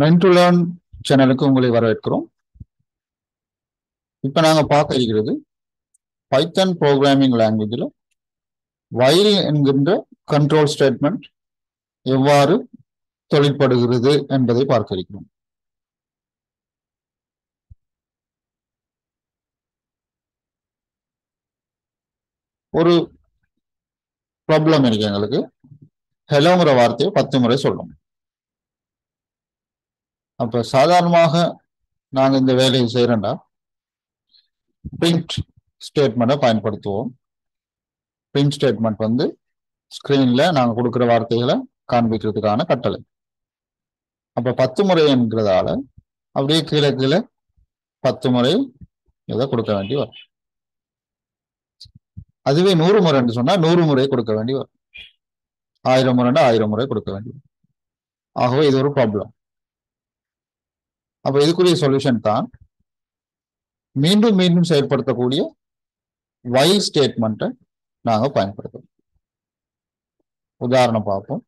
MeantToLearn சேனலுக்கு உங்களை வரவேற்கிறோம். இப்போ நாங்க பார்க்க இருக்கிறது பைத்தன் புரோகிராமிங் லாங்குவேஜில் while என்கின்ற கண்ட்ரோல் ஸ்டேட்மெண்ட் எவ்வாறு தொழிற்படுகிறது என்பதை பார்க்க இருக்கிறோம். ஒரு ப்ராப்ளம் இருக்கு எங்களுக்கு. ஹெலோங்கிற வார்த்தையை 10 முறை சொல்லணும். அப்ப சாதாரணமாக நாங்க இந்த வேலையை செய்யறோம்டா பிரிண்ட் ஸ்டேட்மெண்ட்டை பயன்படுத்துவோம். பிரிண்ட் ஸ்டேட்மெண்ட் வந்து ஸ்கிரீன்ல நாங்க கொடுக்குற வார்த்தைகளை காண்பிக்கிறதுக்கான கட்டளை. அப்ப 10 முறை என்கிறதால அப்படியே கீழே கீழே 10 முறை இதை கொடுக்க வேண்டி வரும். அதுவே 100 முறைன்னு சொன்னா 100 முறை கொடுக்க வேண்டி வரும். 1000 முறைன்னா 1000 முறை கொடுக்க வேண்டி வரும். ஆகவே இது ஒரு ப்ராப்ளம். அப்போ இதுக்குரிய சொல்யூஷன் தான் மீண்டும் மீண்டும் செயல்படுத்தக்கூடிய வைல் ஸ்டேட்மெண்ட்டை நாங்கள் பயன்படுத்துவோம். உதாரணம் பார்ப்போம்.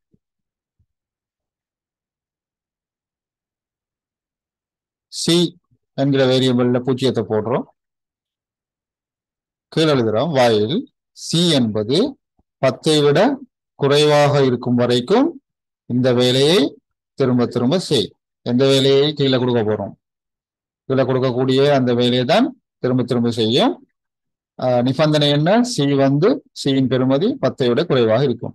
சி என்கிற வேரியபிளில் 0 போடுறோம். கீழே எழுதுகிறோம் வைல் சி என்பது 10ஐ விட குறைவாக இருக்கும் வரைக்கும் இந்த வேலையை திரும்ப திரும்ப செய். எந்த வேலையை கீழே கொடுக்க போறோம்? கீழே கொடுக்கக்கூடிய அந்த வேலையை தான் திரும்ப திரும்ப செய்யும். நிபந்தனை என்ன? சி வந்து சியின் பெறுமதி 10ஐ விட குறைவாக இருக்கும்.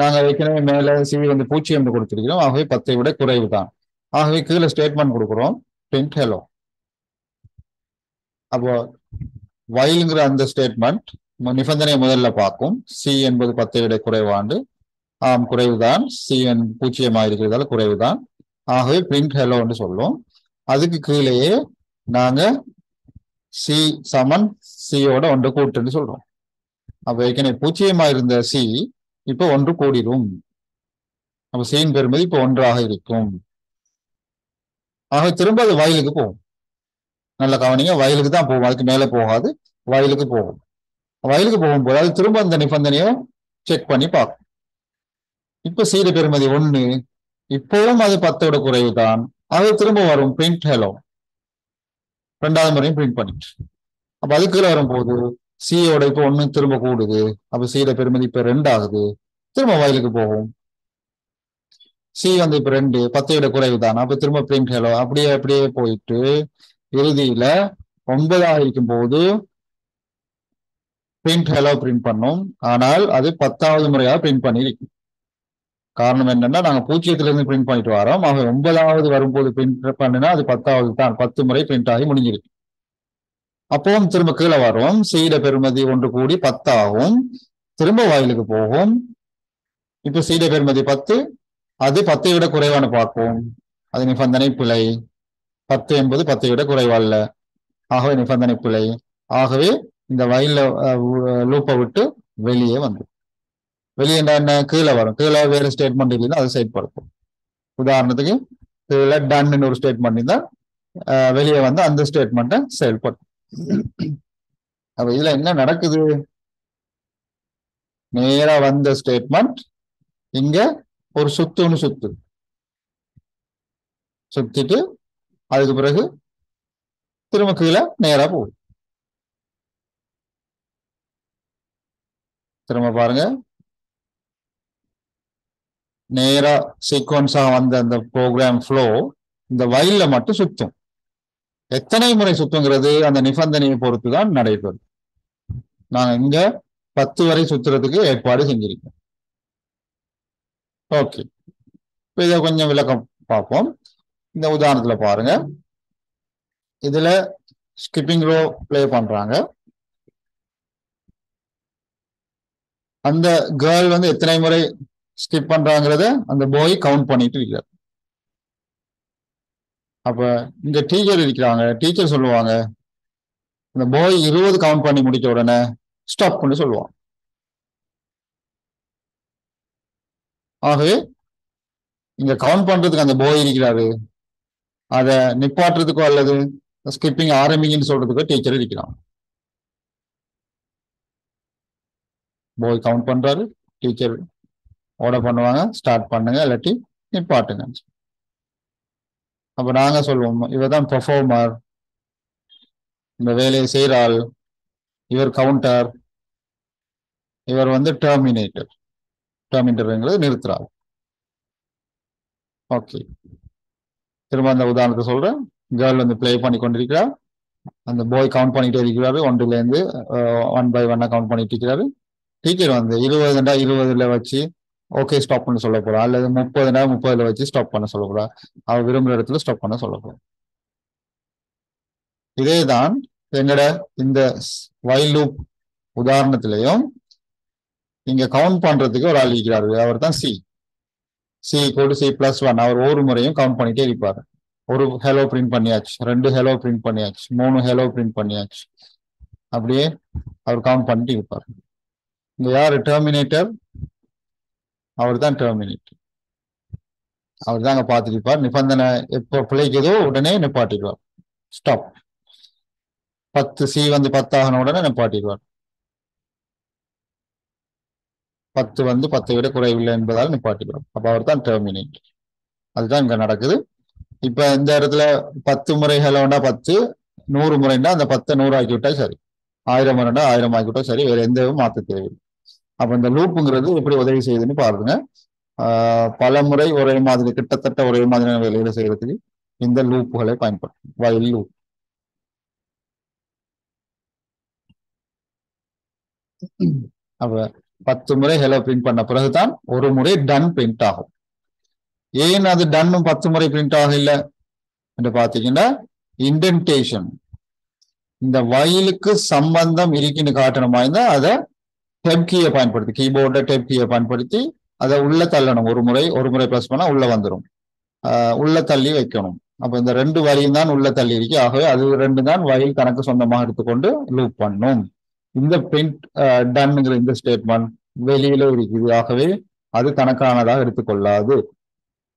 நாங்கள் ஏற்கனவே மேலே சி வந்து 0 கொடுத்திருக்கிறோம். ஆகவே 10ஐ விட குறைவு தான். ஆகவே கீழே ஸ்டேட்மெண்ட் கொடுக்குறோம் பிரிண்ட் ஹெலோ. அப்போ வயலுங்கிற அந்த ஸ்டேட்மெண்ட் நிபந்தனையை முதல்ல பார்க்கும். சி என்பது 10ஐ விட குறைவாண்டு. ஆம், குறைவுதான். சி 0 இருக்கிறதால குறைவுதான். ஆகவே பிரிண்ட் ஹெலோன்னு சொல்லும். அதுக்கு கீழேயே நாங்க சி சமன் சியோட 1 கூட்டுன்னு சொல்றோம். அப்ப ஏற்கனவே 0 இருந்த சி இப்போ 1 கூடிடும். அப்ப சியின் பெறுமதி இப்போ 1ஆக இருக்கும். ஆக திரும்ப அது வயலுக்கு போகும். நல்ல கவனிங்க, வயலுக்கு தான் போகும். அதுக்கு மேலே போகாது, வயலுக்கு போகும். வயலுக்கு போகும்போது அது திரும்ப அந்த நிபந்தனையை செக் பண்ணி பார்க்கும். இப்போ சீட பெறுமதி 1, இப்போவும் அது 10ஓட குறைவு தான். அது திரும்ப வரும் பிரிண்ட் ஹெலோ. 2வது முறையும் பிரிண்ட் பண்ணிட்டு அப்போ அதுக்குள்ள வரும்போது சியோட இப்போ 1 திரும்ப கூடுது. அப்போ சீட பெறுமதி இப்போ 2 ஆகுது. திரும்ப வயலுக்கு போகும். சி வந்து இப்போ 2, 10ஐ விட குறைவு தான். அப்போ திரும்ப பிரிண்ட் ஹெலோ. அப்படியே அப்படியே போயிட்டு இறுதியில 9ஆக இருக்கும் போது பிரிண்ட் ஹெலோ பிரிண்ட் பண்ணும். ஆனால் அது 10வது முறையாக பிரிண்ட் பண்ணியிருக்கும். காரணம் என்னன்னா நாங்கள் 0த்திலிருந்து பிரிண்ட் பண்ணிட்டு வரோம். ஆக 9வது வரும்போது பிரிண்ட் பண்ணினா அது 10வது தான். 10 முறை பிரிண்ட் ஆகி முடிஞ்சிருக்கு. அப்பவும் திரும்ப கீழே வரும். சீட பெறுமதி 1 கூடி 10 ஆகும். திரும்ப வயலுக்கு போகும். இப்போ சீட பெறுமதி 10, அது 10ஐ விட குறைவானு பார்க்கும். அது நிபந்தனை பிழை. 10 என்பது 10ஐ விட குறைவல்ல. ஆகவே நிபந்தனை பிழை. ஆகவே இந்த வயல லூப்பை விட்டு வெளியே வந்துடும். வெளியே என்ன? கீழே வரும். கீழே வேறு ஸ்டேட்மெண்ட் இல்லைன்னா அதை செயல்படுத்தும். உதாரணத்துக்கு கீழே டன்னு ஒரு ஸ்டேட்மெண்ட் இருந்தால் வெளியே வந்து அந்த ஸ்டேட்மெண்ட்டை செயல்படுத்தும். அப்போ இதில் என்ன நடக்குது? நேராக வந்த ஸ்டேட்மெண்ட் இங்கே ஒரு சுத்திட்டு அதுக்கு பிறகு திரும்ப கீழே நேராக போகும். திரும்ப பாருங்க, நேரா சீக்வன்ஸாக வந்த அந்த ப்ரோக்ராம் ஃப்ளோ இந்த வயல்ல மட்டும் சுத்தும். எத்தனை முறை சுத்துங்கிறது அந்த நிபந்தனையை பொறுத்து தான் நடைபெறும். நாங்கள் இங்க 10 வரை சுத்துறதுக்கு ஏற்பாடு செஞ்சிருக்கோம். ஓகே, இப்போ இதை கொஞ்சம் விளக்கம் பார்ப்போம். இந்த உதாரணத்தில் பாருங்க, இதுல ஸ்கிப்பிங் ரோ பிளே பண்றாங்க. அந்த கேர்ள் வந்து எத்தனை முறை ஸ்கிப் பண்றாங்கிறத அந்த பாய் கவுண்ட் பண்ணிட்டு இருக்கிறார். அப்ப இங்க டீச்சர் இருக்கிறாங்க. டீச்சர் சொல்லுவாங்க, இந்த பாய் 20 கவுண்ட் பண்ணி முடிச்ச உடனே ஸ்டாப் பண்ணி சொல்லுவாங்க. ஆகவே இங்க கவுண்ட் பண்றதுக்கு அந்த பாய் இருக்கிறாரு. அதை நிப்பாட்டுறதுக்கோ அல்லது ஸ்கிப்பிங் ஆரம்பிங்கன்னு சொல்றதுக்கோ டீச்சர் இருக்கிறாங்க. பாய் கவுண்ட் பண்றாரு. டீச்சர் ஆர்டர் பண்ணுவாங்க, ஸ்டார்ட் பண்ணுங்க இல்லாட்டி நிப்பாட்டுங்க. அப்போ நாங்கள் சொல்வோம், இவர் தான் பெர்ஃபார்மர், இந்த வேலையை செய்கிறாள், இவர் கவுண்டர், இவர் வந்து டெர்மினேட்டர், டெர்மினேட்டருங்கிறது நிறுத்துறாள். ஓகே, திரும்ப அந்த உதாரணத்தை சொல்கிறேன். கேர்ள் வந்து பிளே பண்ணி கொண்டிருக்கிறார், அந்த பாய் கவுண்ட் பண்ணிகிட்டே இருக்கிறாரு, ஒன்றுலேருந்து 1 by 1 கவுண்ட் பண்ணிட்டு இருக்கிறாரு. டீச்சர் வந்து 20ண்டா 20ல வச்சு ஓகே ஸ்டாப் பண்ண சொல்ல போகிறா, அல்லது 30ண்டா 30ல வச்சு ஸ்டாப் பண்ண சொல்ல போகிறா, அவள் விரும்புகிற இடத்துல ஸ்டாப் பண்ண சொல்ல போகிறோம். இதே தான் எங்களோட இந்த வைல் லூப் உதாரணத்திலையும் இங்கே கவுண்ட் பண்ணுறதுக்கு ஒரு ஆள் இருக்கிறாரு, அவர் தான் C = C+1. அவர் ஒரு முறையும் கவுண்ட் பண்ணிகிட்டே இருப்பார். ஒரு ஹெலோ பிரிண்ட் பண்ணியாச்சு, 2 ஹெலோ பிரிண்ட் பண்ணியாச்சு, 3 ஹெலோ பிரிண்ட் பண்ணியாச்சு, அப்படியே அவர் கவுண்ட் பண்ணிட்டு இருப்பார். இங்கே யார் டெர்மினேட்டர்? அவர் தான் டெர்மினேட்டர், அவர் தான் அங்கே பார்த்துருப்பார். நிபந்தனை எப்போ பிழைக்குதோ உடனே நிப்பாட்டிடுவார், ஸ்டாப். 10C வந்து 10 ஆகணும், உடனே நிப்பாட்டிடுவார். 10 வந்து 10 விட குறைவில்லை என்பதால் நிப்பாட்டிடுவார். அப்போ அவர் தான் டெர்மினேட்டர். அதுதான் இங்கே நடக்குது. இப்ப இந்த இடத்துல 10 முறை ஹெலோண்டா 10, 100 முறைண்டா அந்த 10 100 ஆக்கிவிட்டா சரி, 1000 முறைண்டா 1000 ஆக்கிவிட்டா சரி, வேற எந்த மாற்ற தேவையில்லை. அப்ப இந்த லூப்புங்கிறது எப்படி உதவி செய்யுதுன்னு பாருங்க. பல முறை ஒரே மாதிரி, கிட்டத்தட்ட ஒரே மாதிரியான வேலைகளை செய்யறதுக்கு இந்த லூப்புகளை பயன்படுத்தும் வைல் லூப். அப்ப 10 முறை ஹெலோ பிரிண்ட் பண்ண பிறகுதான் ஒரு முறை டன் பிரிண்ட் ஆகும். ஏன் அது டன்னும் 10 முறை பிரிண்ட் ஆகல என்று பார்த்தீங்கன்னா, இன்டென்டேஷன் இந்த வயலுக்கு சம்பந்தம் இருக்குன்னு காட்டணுமா இருந்தால் அதை டெப்கியை பயன்படுத்தி, கீபோர்டை டெப்கியை பயன்படுத்தி அதை உள்ள தள்ளணும். ஒரு முறை ப்ரெஸ் பண்ணால் உள்ள வந்துடும், உள்ள தள்ளி வைக்கணும். அப்போ இந்த 2 வரியும் தான் உள்ள தள்ளி இருக்கு. ஆகவே அது 2 தான் வயல் தனக்கு சொந்தமாக எடுத்துக்கொண்டு லூப் பண்ணும். இந்த பிரிண்ட் டன்னுங்கிற இந்த ஸ்டேட்மெண்ட் வெளியில இருக்குது, ஆகவே அது தனக்கானதாக எடுத்துக்கொள்ளாது.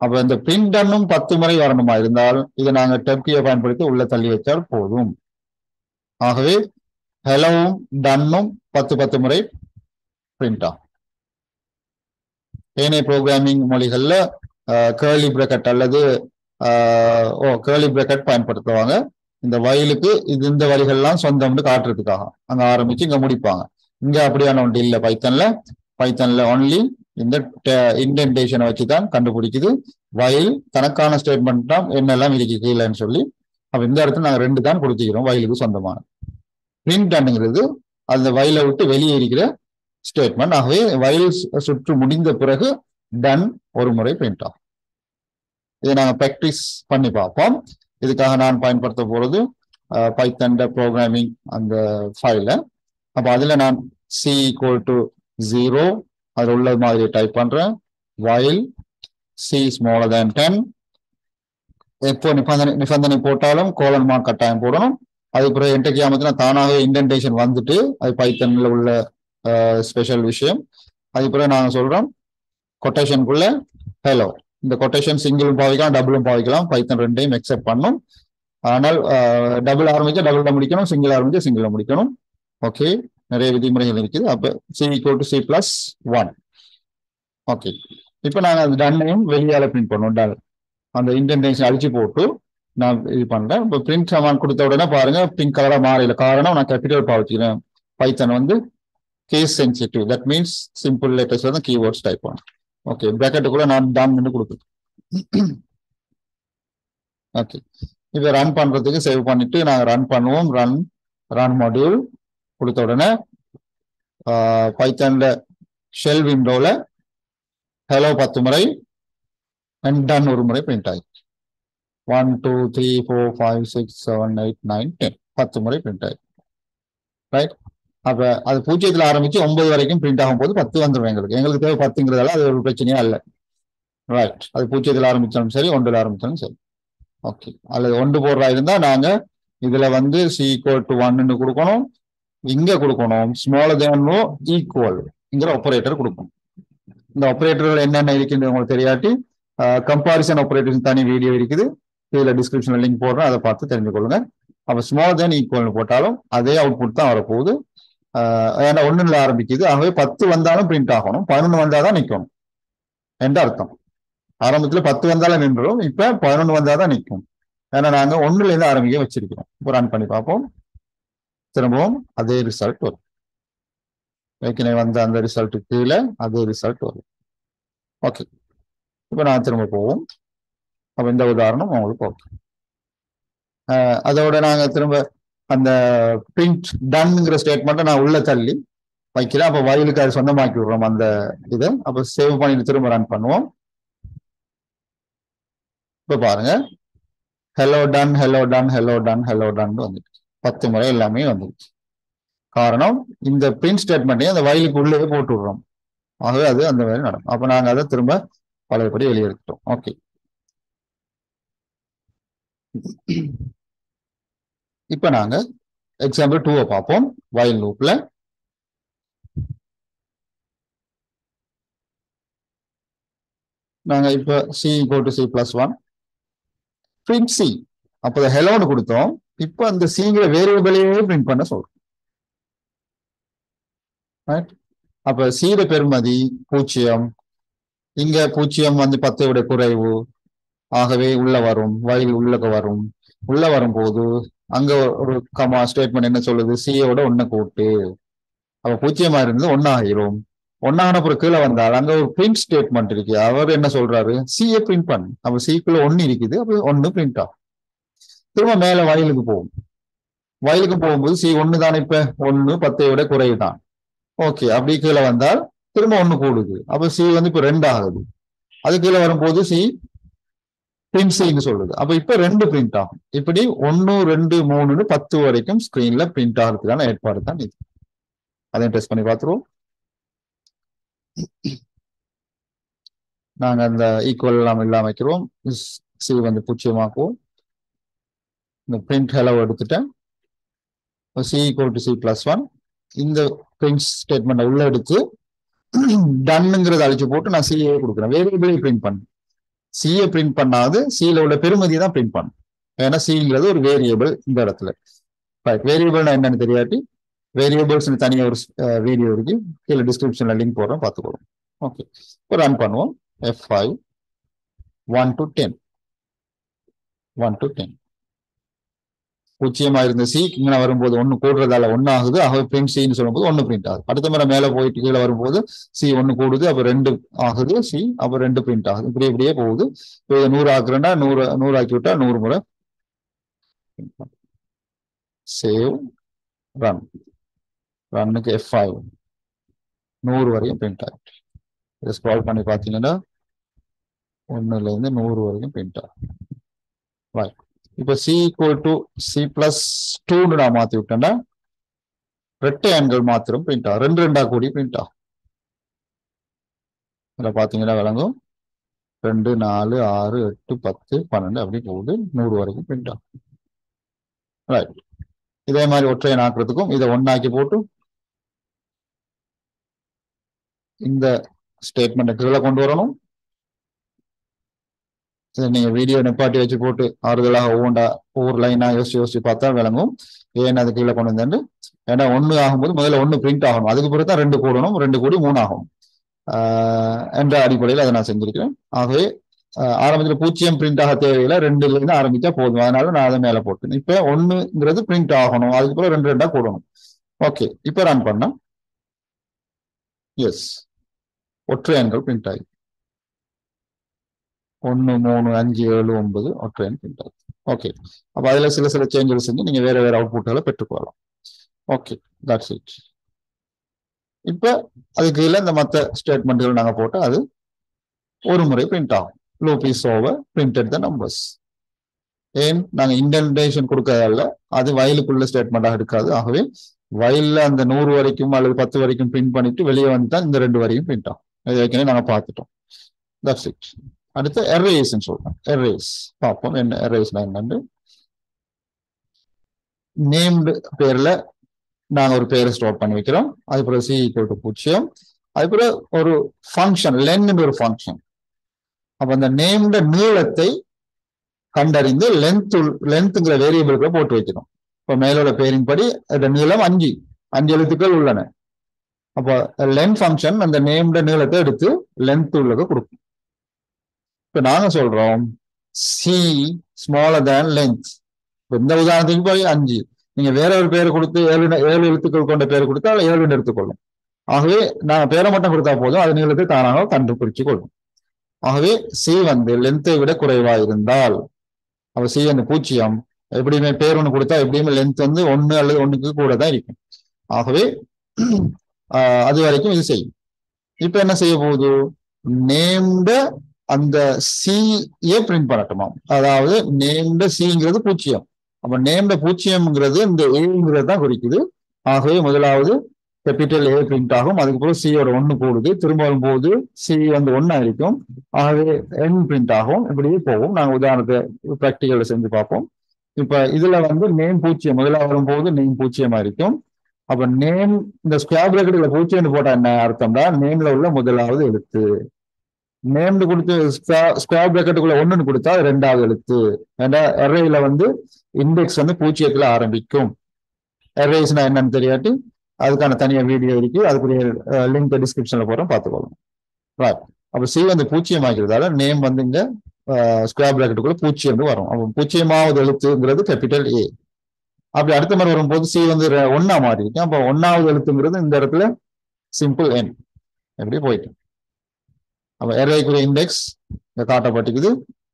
அப்போ இந்த பிரிண்ட் டன்னும் 10 முறை வரணுமா இருந்தால் இதை நாங்கள் டெப்கியை பயன்படுத்தி உள்ள தள்ளி வைத்தால் போதும். ஆகவே ஹெலோவும் டன்னும் 10 முறை பிரிண்ட் ஆகும். ஏனைய ப்ரோக்ராமிங் மொழிகளில் கேர்லி பிரக்கட் அல்லது கேர்லி பிரக்கட் பயன்படுத்துவாங்க இந்த வயலுக்கு இந்த வரிகள்லாம் சொந்தம்னு காட்டுறதுக்காக. அங்கே ஆரம்பிச்சு இங்கே முடிப்பாங்க. இங்கே அப்படியான ஒன்று இல்லை பைத்தனில் ஒன்லி இந்த இன்டென்டேஷனை வச்சு தான் கண்டுபிடிக்குது வயல் தனக்கான ஸ்டேட்மெண்ட் தான் என்னெல்லாம் இருக்கு இல்லைன்னு சொல்லி. அப்போ இந்த இடத்துல நாங்கள் 2 தான் கொடுத்துக்கிறோம் வயலுக்கு சொந்தமான. பிரிண்ட்ங்கிறது அந்த வயலை விட்டு வெளியே இருக்கிற ஸ்டேட்மெண்ட். ஆகவே வயல் சுற்று முடிந்த பிறகு டன் ஒரு முறை பிரிண்ட் ஆகும். இதை நாங்கள் ப்ராக்டிஸ் பண்ணி பார்ப்போம். இதுக்காக நான் பயன்படுத்த போகிறது பைத்தன் ப்ரோக்ராமிங் அந்த ஃபைலை. அப்போ அதில் நான் C = 0 அதில் உள்ள மாதிரி டைப் பண்ணுறேன். வயல் C > 10 எப்போ நிபந்தனை போட்டாலும் கோலன் மார்க் கட்டாயம் போடணும். அதுக்கு பிறகு என்டர்கி அமைச்சுன்னா தானாகவே இன்டென்டேஷன் வந்துட்டு அது பைத்தன்ல உள்ள ஸ்பெஷல் விஷயம். அதுக்கு பிறகு நாங்கள் சொல்கிறோம் கொட்டேஷனுக்குள்ள ஹெலோ. இந்த கொட்டேஷன் சிங்கிளும் பாவிக்கலாம் டபுளும் பாவிக்கலாம், பைத்தன் 2யும் அக்செப்ட் பண்ணும். ஆனால் டபுள் ஆரம்பிச்சா டபுள் முடிக்கணும், சிங்கிள் ஆரம்பிச்சா சிங்கிள் முடிக்கணும். ஓகே, நிறைய விதிமுறைகள் இருக்குது. அப்போ C = C+1. ஓகே, இப்போ நாங்கள் அது டன்னையும் வெளியால் பிரிண்ட் பண்ணுவோம். டன் அந்த இன்டென்டேஷன் அழிச்சு போட்டு நான் இது பண்ணுறேன். இப்போ பிரிண்ட் அமௌண்ட் கொடுத்த உடனே பாருங்கள் பிங்க் கலராக மாறிடல. காரணம் நான் கேபிட்டல் பாவிக்கிறேன். பைத்தன் வந்து case sensitive, that means simple letters வந்து கீவேர்ட்ஸ் டைப் பண்ணும். ஓகே, ப்ராக்கெட்டுக்குள்ளே நான் டன் கொடுக்குறேன். ஓகே, இதை ரன் பண்ணுறதுக்கு சேவ் பண்ணிவிட்டு நாங்கள் ரன் பண்ணுவோம். ரன் மாடியூல் கொடுத்த உடனே பைத்தான்ல ஷெல் விண்டோல ஹெலோ 10 முறை அண்ட் டன் 1 முறை பிரிண்ட் ஆயிடுச்சு. 1 2 3 4 5 6 7 8 9 10 10 முறை பிரிண்ட் ஆயிடுச்சு. ரைட், அப்போ அது 0ல் ஆரம்பிச்சு 9 வரைக்கும் பிரிண்ட் ஆகும்போது 10 வந்துடும். எங்களுக்கு தேவை 10ங்கிறதால அது ஒரு பிரச்சனையே இல்லை. ரைட், அது 0ல் ஆரம்பித்தாலும் சரி 1ல் ஆரம்பித்தாலும் சரி. ஓகே, அல்லது 1 போடுறா இருந்தால் நாங்கள் இதில் வந்து C = 1ன்னு கொடுக்கணும். இங்க கொடுக்கணும் ஸ்மாலர் தேன் ஈக்குவல்ங்கிற ஆப்ரேட்டர் கொடுக்கணும். இந்த ஆப்ரேட்டர்கள் என்னென்ன இருக்குன்னு உங்களுக்கு தெரியாட்டி கம்பாரிசன் ஆப்ரேட்டர் தனி வீடியோ இருக்குது, இதில் டிஸ்கிரிப்ஷன்ல லிங்க் போடுறோம், அதை பார்த்து தெரிஞ்சுக்கொள்ளுங்க. அப்போ ஸ்மாலர் தேன் ஈக்குவல்னு போட்டாலும் அதே அவுட்புட் தான் வரப்போகுது. ஏன்னா 1ல ஆரம்பிக்குது, ஆகவே 10 வந்தாலும் பிரிண்ட் ஆகணும், 11 வந்தால் தான் நிற்கணும் என்ற அர்த்தம். ஆரம்பத்தில் 10 வந்தாலும் நின்றுடும், இப்போ 11 வந்தால் தான் நிற்கும். ஏன்னா நாங்கள் ஒன்றுலேருந்து ஆரம்பிக்க வச்சிருக்கிறோம். இப்போ ரன் பண்ணி பார்ப்போம். திரும்பவும் அதே ரிசல்ட் வரும். ஏற்கனவே வந்த அந்த ரிசல்ட்டு கீழே அதே ரிசல்ட் வரும். ஓகே, இப்போ நான் திரும்ப போவோம். அப்போ இந்த உதாரணம் உங்களுக்கு ஓகே. அதோட நாங்கள் திரும்ப அந்த பிரிண்ட் டன்ங்கிற ஸ்டேட்மெண்ட்டை நான் உள்ளே தள்ளி வைக்கிறேன். அப்போ வயலுக்கு அது சொந்தமாக்கி விடுறோம் அந்த இதை. அப்போ சேவ் பண்ணிட்டு திரும்ப ரன் பண்ணுவோம். இப்போ பாருங்க, hello done, hello done, hello done, hello done வந்துடுச்சு. 10 முறை எல்லாமே வந்துடுச்சு. காரணம், இந்த பிரிண்ட் ஸ்டேட்மெண்ட்டையும் அந்த வயலுக்கு உள்ளே போட்டு விடுறோம். ஆகவே அது அந்த மாதிரி நடக்கும். அப்போ நாங்கள் அதை திரும்ப பழையபடி வெளியே எடுத்துட்டோம். ஓகே, இப்ப நாங்க எக்ஸாம்பிள் 2 பார்ப்போம். வைல் லூப்ல நாங்க இப்ப C = C+1 பிரிண்ட் C. அப்ப ஹெலோன்னு கொடுத்தோம். இப்ப அந்த Cங்கிற வேரியபிளையே பிரிண்ட் பண்ண சொல்றோம். அப்ப Cட பெறுமதி 0, இங்க 0 வந்து 10 விட குறைவு. ஆகவே உள்ள வரும், வயல் உள்ளக வரும். உள்ள வரும்போது அங்க ஒரு கமா ஸ்டேட்மெண்ட் என்ன சொல்லுது, சியோட 1 கூட்டு. அப்ப 0 இருந்தது 1 ஆகிரும். 1 ஆனப்புறம் கீழே வந்தால் அங்க ஒரு பிரிண்ட் ஸ்டேட்மெண்ட் இருக்கு. அவர் என்ன சொல்றாரு, சியை பிரிண்ட் பண்ணு. அப்ப சிக்குள்ள 1 இருக்குது. அப்ப 1 பிரிண்ட் ஆகும். திரும்ப மேல வயலுக்கு போகும். வயலுக்கு போகும்போது C 1 தான். இப்ப 1 10 விட குறைவு தான். ஓகே, அப்படி கீழே வந்தால் திரும்ப 1 கூடுது. அப்ப C வந்து இப்ப 2 ஆகுது. அது கீழே வரும்போது C பிரிண்ட் செய்யு சொல்றது. அப்ப இப்ப 2 பிரிண்ட் ஆகும். இப்படி 1 2 3 10 வரைக்கும் ஸ்கிரீன்ல பிரிண்ட் ஆகிறதுக்கான ஏற்பாடு தான் இது. அதையும் டெஸ்ட் பண்ணி பார்த்துருவோம். நாங்க அந்த ஈக்குவல் எல்லாம் இல்லாம வைக்கிறோம். C வந்து பூச்சியமாக்குவோம். இந்த பிரிண்ட் ஹெலோ எடுத்துட்டேன். C = C+1 இந்த பிரிண்ட் ஸ்டேட்மெண்ட் உள்ள எடுத்து டன்னுங்கிறத அழிச்சு போட்டு நான் Cயை கொடுக்குறேன். வேரியபிளை பிரிண்ட் பண்ணு. சியை பிரிண்ட் பண்ணாது, சியில் உள்ள பெருமதியை தான் பிரிண்ட் பண்ணும். ஏன்னா சிங்கிறது ஒரு வேரியபிள். இந்த இடத்துல வேரியபிள்னா என்னன்னு தெரியாட்டி வேரியபிள்ஸ் தனியாக ஒரு வீடியோ இருக்கு. கீழே டிஸ்கிரிப்ஷன்ல லிங்க் போடுறோம், பார்த்துக்கோங்க. ஓகே, இப்போ ரன் பண்ணுவோம். F5 1 to 10 பூச்சியமாக இருந்த சி இங்கே வரும்போது 1 கூடுறதால 1 ஆகுது. ஆகவே பிரிண்ட் சின்னு சொல்லும்போது 1 பிரிண்ட் ஆகுது. அடுத்த முறை மேலே போயிட்டு கீழே வரும்போது C 1 கூடுது. அப்போ 2 ஆகுது C. அப்போ 2 பிரிண்ட் ஆகுது. இப்படி இப்படியே போகுது. இப்போ 100 ஆக்குறேன்னா 100 ஆக்கி விட்டா 100 முறை சேவ் ரன். ரன்னுக்கு F5 100 வரைக்கும் பிரிண்ட் ஆகிட்டு. இதை ஸ்க்ரால் பண்ணி பார்த்தீங்கன்னா 1லேருந்து 100 வரைக்கும் பிரிண்ட் ஆகும். வாய் இப்ப C = C+2 நான் மாத்தி விட்டேன்னா ரெட்டை ஆண்கள் மாத்திரம் பிரிண்ட் ஆகும். 2 2 கூடி பிரிண்ட் ஆகும். இதில் பார்த்தீங்கன்னா விளங்கும். 2 4 6 8 10 12 அப்படி போகுது. 100 வரைக்கும் பிரிண்ட் ஆகும். ரைட், இதே மாதிரி ஒற்றையன் ஆக்குறதுக்கும் இதை 1 ஆக்கி போட்டு இந்த ஸ்டேட்மெண்ட்டை கீழே கொண்டு வரணும். நீங்க வீடியோ நிப்பாட்டி வச்சு போட்டு ஆறுதலாக ஒவ்வொரு லைனா யோசிச்சு பார்த்தா விளங்கும். ஏன்னா அது கீழே கொண்டு வந்து ஏன்னா 1 ஆகும்போது முதல்ல 1 பிரிண்ட் ஆகணும். அதுக்கு பிறகு தான் 2 கூடணும். 2 கூடி 3 ஆகும் என்ற அடிப்படையில் அதை நான் செஞ்சிருக்கிறேன். ஆகவே ஆரம்பத்தில் 0 பிரிண்ட் ஆக தேவையில்லை. 2லேருந்து ஆரம்பிச்சா போதும். அதனால நான் அதை மேலே போட்டேன். இப்போ 1ங்கிறது பிரிண்ட் ஆகணும். அதுக்கு பிறகு 2 2 கூடணும். ஓகே, இப்போ ரன் பண்ண எஸ் ஒற்றை எண்கள் பிரிண்ட் ஆகி 1 3 5 7 9 ஒற்றையன் பிரிண்ட் ஆகுது. ஓகே, அப்போ அதில் சில சேஞ்சஸ் செஞ்சு நீங்கள் வேறு அவுட்புட்களை பெற்றுக்கொள்ளலாம். Okay, that's it. இப்போ அதுக்கு இல்லை இந்த மற்ற ஸ்டேட்மெண்ட்டுகள் நாங்கள் போட்டால் அது 1 முறை பிரிண்ட் ஆகும். Loop is over, printed the numbers. ஏன் நாங்கள் இன்டென்டேஷன் கொடுக்கறதால அது வயலுக்குள்ள ஸ்டேட்மெண்ட்டாக இருக்காது. ஆகவே வயலில் அந்த 100 வரைக்கும் அல்லது 10 வரைக்கும் பிரிண்ட் பண்ணிட்டு வெளியே வந்துட்டால் இந்த 2 வரையும் பிரிண்ட் ஆகும். இது ஏற்கனவே நாங்கள் பார்த்துட்டோம். That's it. அடுத்து அரேஸ்ன்னு சொல்றேன். அரேஸ் பார்ப்போம். என்ன அரேஸ்னா என்னன்னு நேம்டு பேர்ல நாங்கள் ஒரு பேரை ஸ்டோர் பண்ணி வைக்கிறோம். அதுக்கப்புறம் C = 0. அதுக்கப்புறம் ஒரு ஃபங்க்ஷன் லென்னு ஒரு ஃபங்க்ஷன். அப்போ அந்த நேம்ட நீளத்தை கண்டறிந்து லென்த்துங்கிற வேரியபிள்களை போட்டு வைக்கிறோம். இப்போ மேலோட பேரின் படி அந்த நீளம் 5 எழுத்துக்கள் உள்ளன. அப்போ லென் ஃபங்க்ஷன் அந்த நேம்ட நீளத்தை எடுத்து லென்த் உள்ளதை கொடுக்கும். இப்போ நாங்கள் சொல்கிறோம் C smaller than length. இந்த உதாரணத்துக்கு போய் 5. நீங்க வேற ஒரு பேர் கொடுத்து 7 எழுத்துக்கள் கொண்ட பேர் கொடுத்தா 7 ன்னு எடுத்துக்கொள்ளும். ஆகவே நான் பேரை மட்டும் கொடுத்தா போதும் அது நீளத்தை தானாக கண்டுபிடிச்சு கொள்ளும். ஆகவே C வந்து லெந்தை விட குறைவா இருந்தால் அப்ப C என்ன 0. எப்படியுமே பேர் ஒன்று கொடுத்தா எப்படியுமே லெந்த் வந்து 1 அல்லது 1க்கு கூட தான் இருக்கும். ஆகவே அது வரைக்கும் இது செய்யும். இப்போ என்ன செய்ய போகுது? நேம்டு அந்த C ஏ பிரிண்ட் பண்ணட்டுமா? அதாவது நேம்டு Cங்கிறது 0. அப்ப நேம்டு 0ங்கிறது இந்த Aங்கிறது தான் குறிக்குது. ஆகவே முதலாவது கேபிட்டல் A பிரிண்ட் ஆகும். அதுக்கப்புறம் Cயோட 1 போடுது. திரும்ப வரும்போது C வந்து 1 ஆயிருக்கும். ஆகவே N பிரிண்ட் ஆகும். இப்படியே போகும். நாங்கள் உதாரணத்தை ப்ராக்டிக்கல்ல செஞ்சு பார்ப்போம். இப்ப இதுல வந்து நேம் 0 முதலாக வரும்போது நேம் 0 ஆயிருக்கும். அப்ப நேம் இந்த ஸ்கொயர் பிராக்கெட்ல 0 போட்டா என்ன அர்த்தம்னா நேம்ல உள்ள முதலாவது எழுத்து. நேம்னு கொடுத்து ஸ்கொயர் பிராக்கெட்டுக்குள்ள 1ன்னு கொடுத்தா ரெண்டாவது எழுத்து. ஏன்னா அரேல வந்து இண்டெக்ஸ் வந்து 0த்துல ஆரம்பிக்கும். அரேஸ்னா என்னன்னு தெரியாட்டி அதுக்கான தனியாக வீடியோ இருக்கு. அதுக்குரிய லிங்க் டிஸ்கிரிப்ஷன்ல போறோம், பார்த்துக்கோங்க. ரைட். அப்ப C வந்து 0 ஆகிறதால நேம் வந்து இங்க ஸ்கொயர் பிராக்கெட்டுக்குள்ள 0 வரும். அப்போ 0வது எழுத்துங்கிறது கேபிட்டல் A. அப்படி அடுத்த மாதிரி வரும்போது C வந்து 1 மாறி இருக்கு. அப்போ 1வது எழுத்துங்கிறது இந்த இடத்துல சிம்பிள் N. எப்படி போயிட்டு அப்போ அரேக்குரிய இண்டெக்ஸ் இந்த காட்டப்பட்டிருக்குது.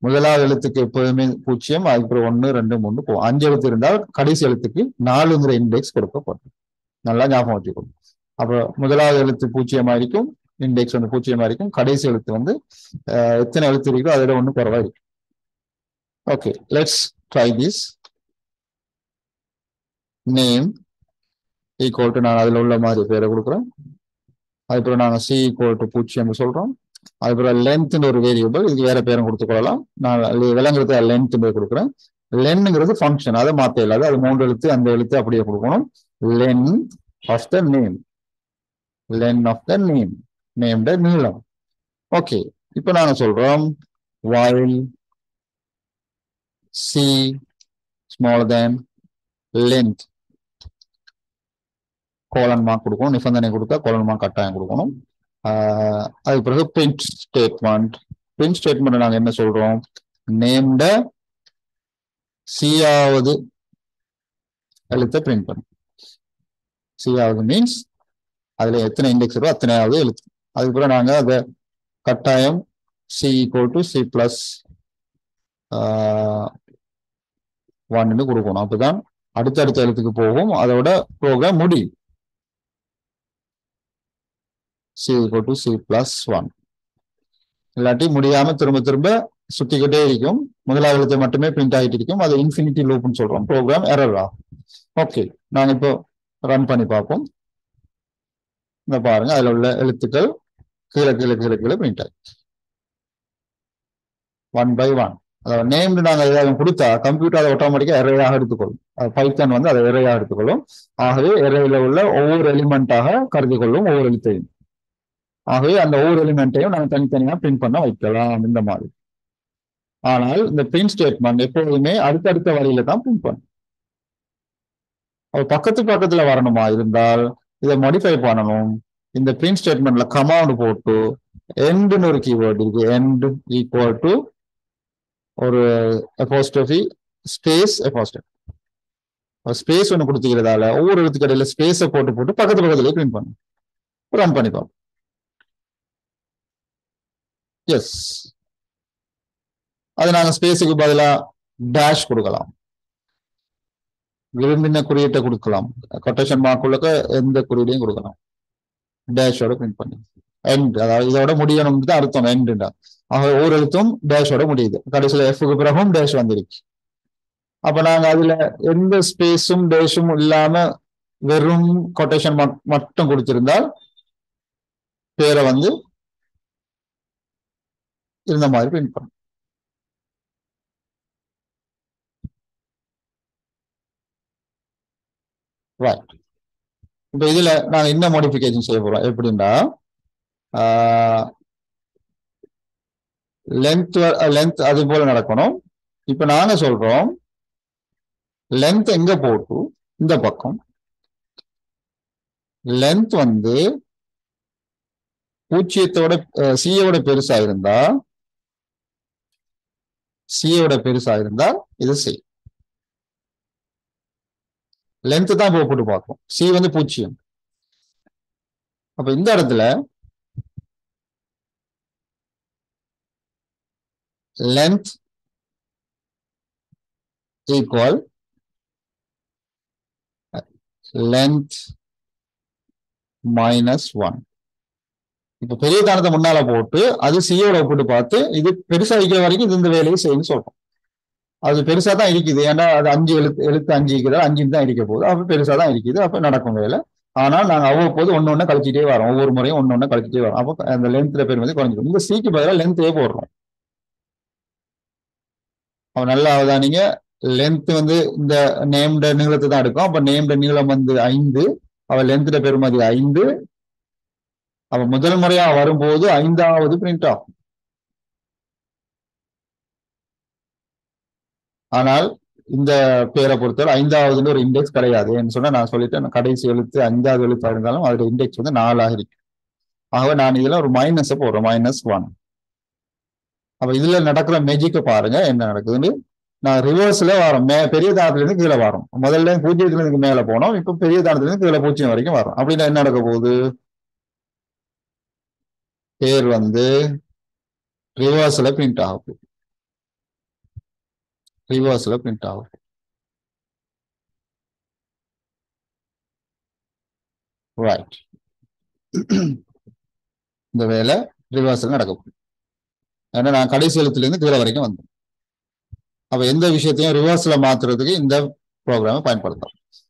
முதலாவது எழுத்துக்கு எப்போதுமே 0, அதுக்கப்புறம் 1, 2, 3 போகும். 5 எழுத்து இருந்தால் கடைசி எழுத்துக்கு 4ங்கிற இண்டெக்ஸ் கொடுக்கப்படும். நல்லா ஞாபகம் வச்சுக்கணும். அப்போ முதலாவது எழுத்து 0 இருக்கும், இண்டெக்ஸ் வந்து 0 இருக்கும், கடைசி எழுத்து வந்து எத்தனை எழுத்து இருக்கோ அதோட 1 குறைவா இருக்கு. Okay, let's try this. Name equal to நான் அதில் உள்ள மாதிரி பேரை கொடுக்குறேன். அதுக்கப்புறம் நாங்கள் C ஈக்குவல் டு 0 சொல்றோம். அதுக்கப்புறம் லென்த்னு ஒரு வேரியபிள், இதுக்கு வேற பேரும் கொடுத்துக்கொள்ளலாம். நான் விளங்குறது லென்த் கொடுக்குறேன். லென்னுங்கிறது ஃபங்க்ஷன், அதை மாற்ற இல்லாது. அது 3 எழுத்து, அந்த எழுத்து அப்படியே கொடுக்கணும். Length of the name, length of the name, named நீளம். ஓகே, இப்போ நாங்கள் சொல்றோம் while C smaller than length colon mark கொடுக்கணும். நிபந்தனை கொடுத்தா கோலன் மார்க் கட்டாயம் கொடுக்கணும். அதுக்கு பிறகு பிரிண்ட் ஸ்டேட்மெண்ட். பிரிண்ட் ஸ்டேட்மெண்ட் நாங்கள் என்ன சொல்றோம்? நேம்ட C-வது எழுத்தை பிரிண்ட் பண்ணும். C-வது மீன்ஸ் அதுல எத்தனை இண்டெக்ஸ் இருக்கோ அத்தனையாவது எழுத்து. அதுக்கப்புறம் நாங்கள் அதை கட்டாயம் C = C+1 கொடுக்கணும். அப்போதான் அடுத்தடுத்த எழுத்துக்கு போகும், அதோட ப்ரோக்ராம் முடியும். C = C+1 இல்லாட்டி முடியாம திரும்ப திரும்ப சுத்திக்கிட்டே இருக்கும். முதலாவது எழுத்து மட்டுமே பிரிண்ட் ஆகிட்டு இருக்கும். அது இன்ஃபினிட்டி லூப்னு சொல்றோம். ப்ரோக்ராம் எரர் ஆகும். ஓகே, நாங்கள் இப்போ ரன் பண்ணி பார்ப்போம். இந்த பாருங்க, அதுல உள்ள எழுத்துக்கள் கீழே கீழே கீழே கீழே பிரிண்ட் ஆகிடுச்சு 1 by 1. அதாவது நேம்னு நாங்கள் எதாவது கொடுத்தா கம்ப்யூட்டர் அதை ஆட்டோமேட்டிக்காக எரையாக எடுத்துக்கொள்ளும். பைத்தான் வந்து அதை எரையாக எடுத்துக்கொள்ளும். ஆகவே எரையில உள்ள ஒவ்வொரு எலிமெண்ட்டாக கருதி கொள்ளும் ஒவ்வொரு எழுத்தையும். ஆகவே அந்த ஒவ்வொரு எலிமெண்ட்டையும் நாங்கள் தனித்தனியாக பிரிண்ட் பண்ண வைக்கலாம் இந்த மாதிரி. ஆனால் இந்த பிரிண்ட் ஸ்டேட்மெண்ட் எப்போதுமே அடுத்தடுத்த வழியில தான் பிரிண்ட் பண்ணும். அது பக்கத்துல வரணுமா இருந்தால் இதை மாடிஃபை பண்ணணும். இந்த பிரிண்ட் ஸ்டேட்மெண்ட்ல கமாண்ட் போட்டு எண்டுன்னு ஒரு கீவேர்டு இருக்கு. எண்டு ஈக்குவல் டு ஒரு அப்போஸ்ட்ரோஃபி ஸ்பேஸ் ஸ்பேஸ் ஒன்று கொடுத்துக்கிறதால ஒவ்வொரு எழுத்துக்கு இடையில ஸ்பேஸை போட்டு பக்கத்துல பிரிண்ட் பண்ணும். ரன் பண்ணி பார்ப்போம். எஸ், அது நாங்கள் ஸ்பேஸுக்கு பதிலாக டேஷ் கொடுக்கலாம், விரும்பின குறியீட்டை கொடுக்கலாம், கொட்டேஷன் மார்க் உள்ளக்க எந்த குறியீடையும் கொடுக்கலாம். டேஷோட பிரிண்ட் பண்ணி எண்ட், அதாவது இதோட முடியணும் தான் அர்த்தம் எண்டுண்டா. ஆக ஒரு எழுத்தும் டேஷோட முடியுது. கடைசியில் எஃப்க்கு பிறகும் டேஷ் வந்துருச்சு. அப்போ நாங்கள் அதில் எந்த ஸ்பேஸும் டேஷும் இல்லாமல் வெறும் கொட்டேஷன் மார்க் மட்டும் கொடுத்திருந்தால் பேரை வந்து இருந்த மாதிரி பிரிண்ட் பண்ணும். ரைட். இப்போ இதுல நாங்கள் என்ன மாடிஃபிகேஷன் செய்ய போறோம் எப்படின்னா லென்த் அது போல நடக்கணும். இப்போ நாங்கள் சொல்றோம் லென்த் எங்க போட்டு இந்த பக்கம் லென்த் வந்து 0யோட C பெருசா இருந்தா CA ஓட பெருசா இருந்தா இது C. லென்த் தான் போட்டு பார்ப்போம். C வந்து 0. அப்ப இந்த இடத்துல length equal length minus 1. இப்போ பெரிய தானத்தை முன்னால போட்டு அது சியோட போட்டு பார்த்து இது பெருசா இருக்கிற வரைக்கும் இது இந்த வேலையை செய்யணும்னு சொல்றோம். அது பெருசா தான் இருக்குது. ஏன்னா அது 5 எழுத்து 5 இருக்கிறதா 5 தான் இருக்க போகுது. அப்ப பெருசா தான் இருக்குது. அப்ப நடக்கும் வேலை. ஆனால் நாங்கள் அவ்வப்போது ஒன்னொன்னு கழிச்சிட்டே வரோம். ஒவ்வொரு முறையும் ஒன்னொன்னு கழிச்சிட்டே வரோம். அப்போ அந்த லென்த்ல பேர் வந்து குறைஞ்சிடும். இந்த சீக்கு பதிலாக லென்த்தே போடுறோம். அவன் நல்லா அவதானீங்க. லென்த் வந்து இந்த நேம்ட நீளத்தை தான் எடுக்கும். அப்ப நேம்ட நீளம் வந்து 5. அவன் லென்த்ல பெருமதி 5. அப்ப முதல் முறையா வரும்போது 5வது பிரிண்ட் ஆகும். ஆனால் இந்த பேரை பொறுத்தவரை 5வதுன்னு ஒரு இண்டெக்ஸ் கிடையாது. என்ன சொன்னா நான் சொல்லிட்டேன், கடைசி எழுத்து 5வது எழுத்தா இருந்தாலும் அதோட இண்டெக்ஸ் வந்து 4 இருக்கு. ஆகவே நான் இதுல ஒரு மைனஸ் போடுறேன், -1. அப்ப இதுல நடக்கிற மேஜிக்க பாருங்க என்ன நடக்குதுன்னு. நான் ரிவர்ஸ்ல வரோம், பெரிய தானத்துல இருந்து கீழே வரோம். முதல்ல 0த்துல இருந்து மேல போனோம், இப்ப பெரிய தானத்துல இருந்து கீழே 0 வரைக்கும் வரோம். அப்படின்னா என்ன நடக்க போகுது? பேர் வந்து ரிவர்ஸ்ல பிரிண்ட் ஆகுது. ரைட், இந்த வேலை ரிவர்ஸ்ல நடக்கும். ஏன்னா நான் கடைசி எழுத்துலேருந்து கீழே வரைக்கும் வந்தேன். அப்ப எந்த விஷயத்தையும் ரிவர்ஸ்ல மாத்துறதுக்கு இந்த ப்ரோக்ராமை பயன்படுத்தலாம்.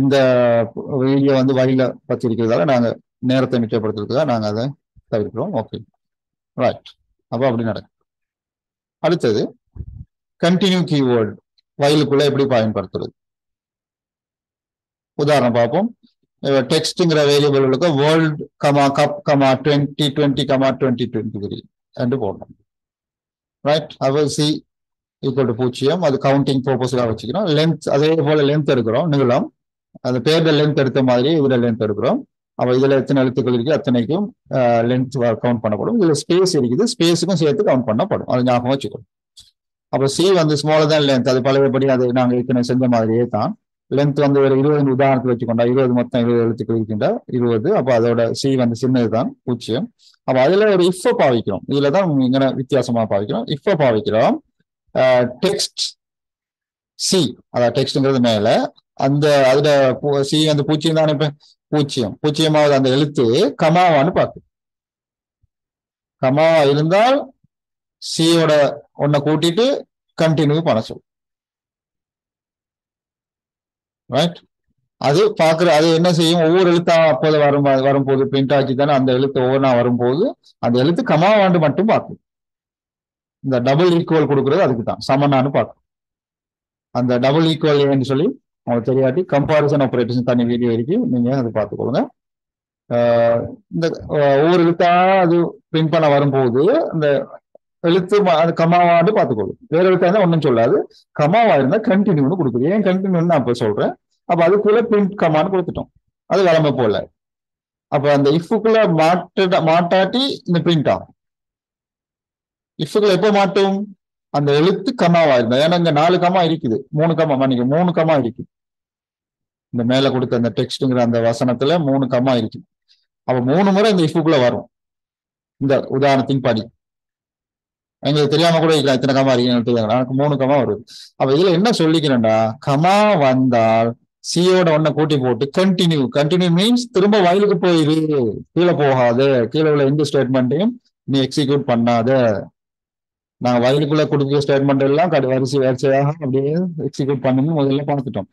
இந்த வீடியோ வந்து வழியில் பற்றி இருக்கிறதால நாங்கள் நேரத்தை மிச்சப்படுத்துறதுக்காக நாங்கள் அதை தவிர்க்கிறோம். Okay, right. அப்போ அப்படி நடக்கும். அடுத்தது கண்டினியூ கீவேர்டு வயலுக்குள்ள எப்படி பயன்படுத்துறது உதாரணம் பார்ப்போம். டெக்ஸ்ட்ங்கிற வேரியபிள்களுக்கு வேர்ல்ட் கமா கப் கமா 20 20 20 23 என்று போடணும். ரைட், அது சி ஈக்குவல் டு 0. அது கவுண்டிங் பர்பஸ்க்காக வச்சுக்கிறோம். லென்த் அதே போல லென்த் எடுக்கிறோம், நீளம். அந்த பேர்ல லென்த் எடுத்த மாதிரி இதுல லென்த் எடுக்கிறோம். அப்போ இதுல எத்தனை எழுத்துக்கள் இருக்கு அத்தனைக்கும் லென்த் கவுண்ட் பண்ணப்படும். இதுல ஸ்பேஸ் இருக்குது, ஸ்பேஸுக்கும் சேர்த்து கவுண்ட் பண்ணப்படும். அது ஞாபகம் வச்சுக்கிறோம். அப்போ சி வந்து ஸ்மாலர் தான் லென்த். அது பழையபடி அது நாங்கள் ஏற்கனவே செஞ்ச மாதிரியே தான். லென்த் வந்து ஒரு 20 உதாரணத்தில் வச்சுக்கொண்டா 20 மொத்தம் 20 எழுத்துக்கள் இருக்கின்றா 20. அப்போ அதோட சி வந்து சின்னது தான் 0. அப்போ அதில் ஒரு இஃப்பை பாவிக்கிறோம். இதில் தான் இங்கே வித்தியாசமாக பாவிக்கிறோம். இஃப்பை பாவிக்கிறோம். டெக்ஸ்ட் சி, அதாவது டெக்ஸ்ட்ங்கிறது மேலே அந்த அதோட சி வந்து 0 தானே. இப்போ 0 அந்த எழுத்து கமாவான்னு பார்க்குது. கமாவா இருந்தால் சியோட ஒன்ன கூட்டிட்டு கண்டினியூ பண்ண சொல்லும். ரைட், அது பார்க்குற அது என்ன செய்யும்? ஒவ்வொரு எழுத்தா அப்போது வரும்போது பிரிண்ட் ஆச்சு தானே. அந்த எழுத்து ஒவ்வொன்றா வரும்போது அந்த எழுத்து கமாவாண்டு மட்டும் பார்க்கும். இந்த டபுள் ஈக்குவல் கொடுக்குறது அதுக்கு தான், சமனான்னு பார்க்கும். அந்த டபுள் ஈக்குவல் என்று சொல்லி உங்களுக்கு தெரியாட்டி கம்பாரிசன் ஆப்ரேட்டர்ஸ் தனி வீடியோ இருக்கு, நீங்கள் அதை பார்த்துக்கொள்ளுங்க. இந்த ஒவ்வொரு எழுத்தா அது பிரிண்ட் பண்ண வரும்போது அந்த எழுத்து அது கமாவான்னு பார்த்துக்கொள்ளும். வேற எழுத்தா இருந்தால் ஒன்றும் சொல்லாது. கமாவா இருந்தால் கண்டினியூன்னு கொடுக்குது. ஏன் கண்டினியூன்னு நான் இப்போ சொல்றேன். அப்போ அதுக்குள்ள பிரிண்ட் கமான்னு கொடுத்துட்டோம். அது வரம்பு போல. அப்போ அந்த இஃபுக்குள்ள மாட்டாட்டி இந்த பிரிண்ட் ஆகும். இஃபுக்குள்ள எப்போ மாட்டும்? அந்த எழுத்து கமாவா இருந்தா. ஏன்னா இங்க 4 கமா இருக்குது, 3 கமா மன்னிக்க 3 கமா இருக்குது. இந்த மேல கொடுத்த அந்த டெக்ஸ்ட்ங்கிற அந்த வசனத்துல 3 கமா இருக்குது. அப்போ 3 முறை இந்த இஃபுக்குள்ள வரும். இந்த உதாரணத்தின் படி எங்களுக்கு தெரியாம கூட இருக்கலாம், இத்தனை கமா இருக்குன்னு. எனக்கு 3 கமா வருது. அப்ப இதுல என்ன சொல்லிக்கிறேன்டா, கமா வந்தால் சியோட ஒன்ன கூட்டி போட்டு கண்டினியூ. கண்டினியூ மீன்ஸ் திரும்ப வயலுக்கு போயிரு, கீழே போகாது. கீழே உள்ள எந்த ஸ்டேட்மெண்ட்டையும் நீ எக்ஸிக்யூட் பண்ணாத. நான் வயலுக்குள்ள கொடுக்குற ஸ்டேட்மெண்ட் எல்லாம் வரிசை வரிசையாக அப்படியே எக்ஸிக்யூட் பண்ணணும்னு முதல்ல பார்த்துட்டோம்.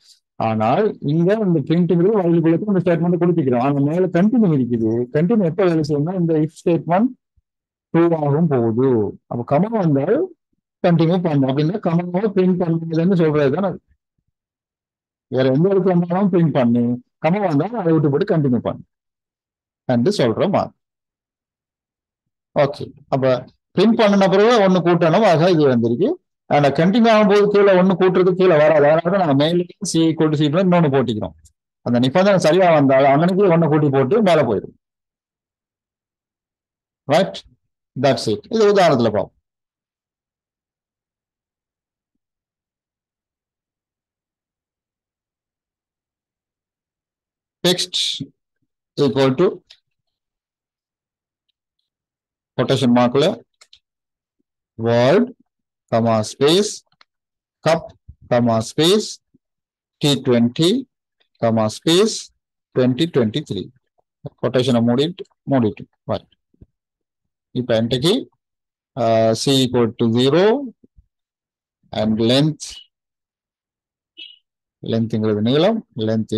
ஆனால் இங்க இந்த பிரிண்ட்ங்கிறது வயலுக்குள்ளதுக்கு இந்த ஸ்டேட்மெண்ட் கொடுத்துக்கிறோம். அந்த மேல கண்டினியூ இருக்குது. கண்டினியூ எப்ப வேலை செய்யணும்னா இந்த இஃப் ஸ்டேட்மெண்ட் ட்ரூ ஆகும் போகுது. அப்போ கமா வந்தால் continue பண்ணோம் அப்படின்னா கமாவை பிரிண்ட் பண்ணதுன்னு சொல்றது தான். அது வேற எந்த ஒரு கமாவும் பிரிண்ட் பண்ணி கமா வந்தாலும் அதை விட்டு போட்டு கண்டினியூ பண்ணு என்று சொல்றோம். ஓகே, அப்ப பிரிண்ட் பண்ணின பிறகு ஒண்ணு கூட்டணும், ஆக இது வந்திருக்கு. ஆனா கண்டினியூ ஆகும்போது கீழே ஒண்ணு கூட்டுறது கீழே வராது, அதனால நாங்க மேலே C இன்னொன்னு போட்டிக்கிறோம். அந்த நிபந்தனை சரியா வந்தாலும் அங்கனுக்கு ஒண்ணு கூட்டி போட்டு மேலே போயிடும். Right, that's it. இது உதாரணத்துல பார்ப்போம். Text equal to quotation mark word comma space cup comma space T20 comma space 2023 quotation mode it right. If enter key C equal to 0 and length length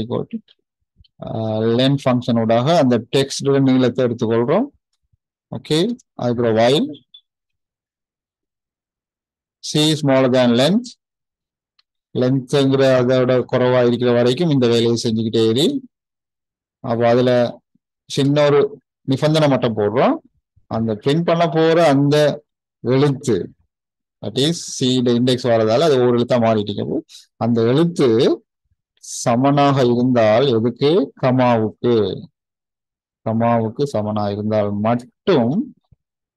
equal to len function உடாக அந்த text நீளத்தை எடுத்துக்கொள்கிறோம். Okay, அதுக்கு while C smaller than length அதோட குறைவா இருக்கிற வரைக்கும் இந்த வேலையை செஞ்சுக்கிட்டே இரு. அப்போ அதுல சின்ன ஒரு நிபந்தனை மட்டும் போடுறோம். அந்த print பண்ண போற அந்த எழுத்து C இண்டெக்ஸ் வரதால அது ஒரு எழுத்தா மாறிட்டீங்க. அந்த எழுத்து சமனாக இருந்தால், எதுக்கு கமாவுக்கு சமனா இருந்தால் மட்டும்